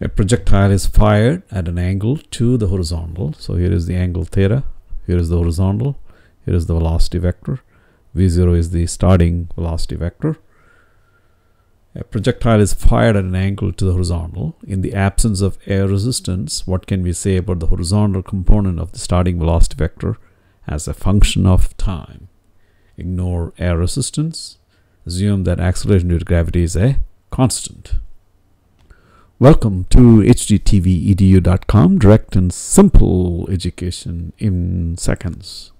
a projectile is fired at an angle to the horizontal. So here is the angle theta, here is the horizontal, here is the velocity vector. V0 is the starting velocity vector. A projectile is fired at an angle to the horizontal. In the absence of air resistance, what can we say about the horizontal component of the starting velocity vector as a function of time? Ignore air resistance. Assume that acceleration due to gravity is a constant. Welcome to hdtvedu.com, direct and simple education in seconds.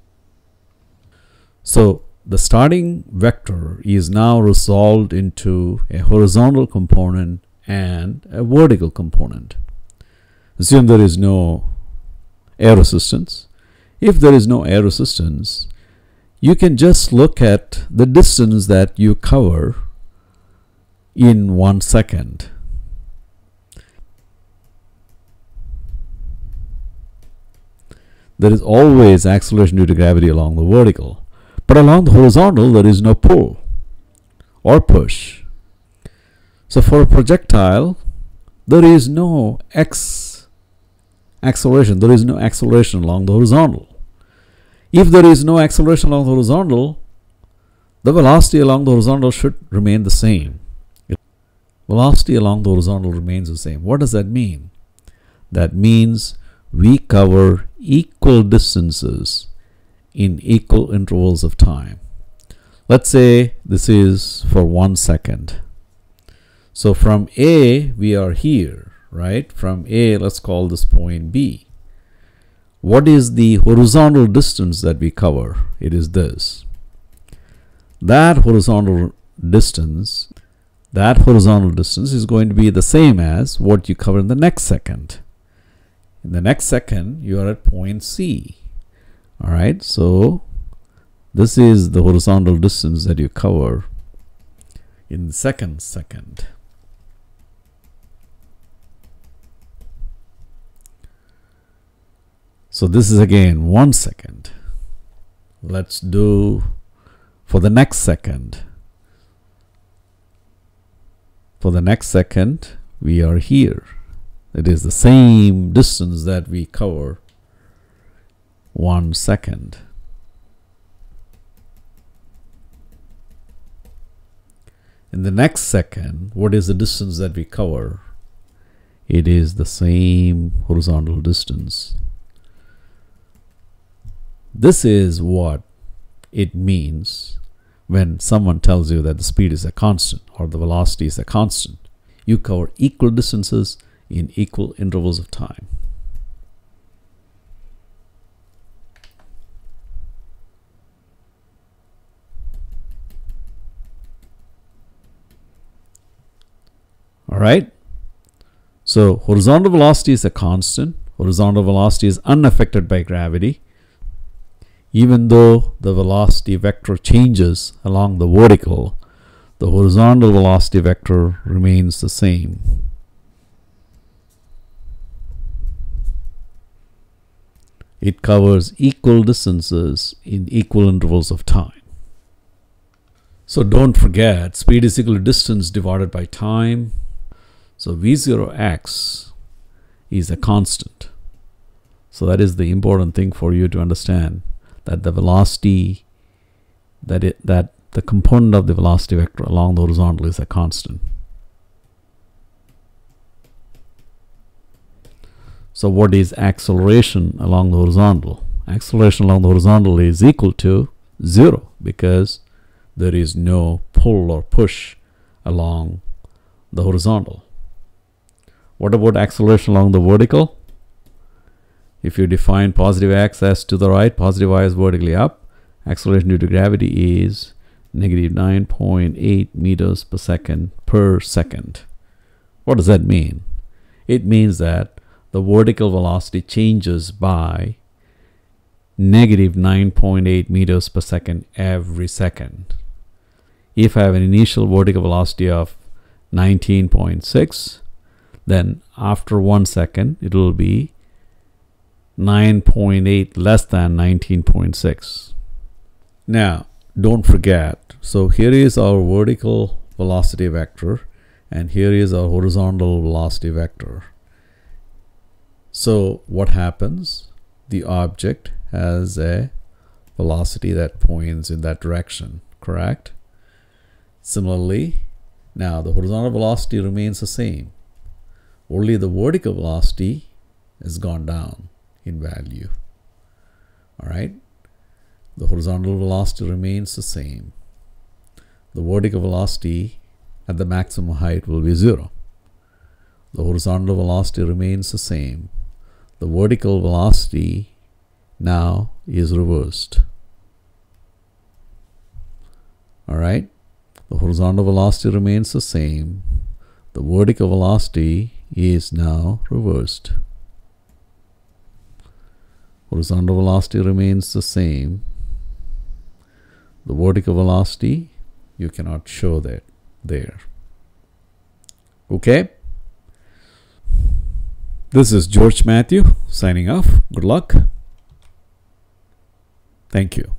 So the starting vector is now resolved into a horizontal component and a vertical component. Assume there is no air resistance. If there is no air resistance, you can just look at the distance that you cover in 1 second. There is always acceleration due to gravity along the vertical. But along the horizontal, there is no pull or push. So for a projectile, there is no x acceleration. There is no acceleration along the horizontal. If there is no acceleration along the horizontal, the velocity along the horizontal should remain the same. Velocity along the horizontal remains the same. What does that mean? That means we cover equal distances in equal intervals of time. Let's say this is for 1 second. So from A, we are here, right? From A, let's call this point B. What is the horizontal distance that we cover? It is this. That horizontal distance is going to be the same as what you cover in the next second. In the next second, you are at point C. All right, so this is the horizontal distance that you cover in the second second. So this is again 1 second. Let's do for the next second. For the next second, we are here. It is the same distance that we cover 1 second. In the next second, what is the distance that we cover? It is the same horizontal distance. This is what it means when someone tells you that the speed is a constant or the velocity is a constant. You cover equal distances in equal intervals of time. All right, so horizontal velocity is a constant. Horizontal velocity is unaffected by gravity, even though the velocity vector changes along the vertical. The horizontal velocity vector remains the same. It covers equal distances in equal intervals of time. So don't forget, speed is equal to distance divided by time. So V0x is a constant. So that is the important thing for you to understand, that the velocity, that the component of the velocity vector along the horizontal is a constant. So what is acceleration along the horizontal? Acceleration along the horizontal is equal to 0 because there is no pull or push along the horizontal. What about acceleration along the vertical? If you define positive x as to the right, positive y is vertically up. Acceleration due to gravity is negative 9.8 meters per second. What does that mean? It means that the vertical velocity changes by negative 9.8 meters per second every second. If I have an initial vertical velocity of 19.6, then after 1 second, it will be 9.8 less than 19.6. Now, don't forget. So here is our vertical velocity vector. and here is our horizontal velocity vector. So what happens? The object has a velocity that points in that direction, correct? Similarly, now the horizontal velocity remains the same. Only the vertical velocity has gone down in value. All right? The horizontal velocity remains the same. The vertical velocity at the maximum height will be 0. The horizontal velocity remains the same. The vertical velocity now is reversed. All right? The horizontal velocity remains the same. The vertical velocity is now reversed. Horizontal velocity remains the same. The vertical velocity, you cannot show that there. Okay? This is George Mathew signing off. Good luck. Thank you.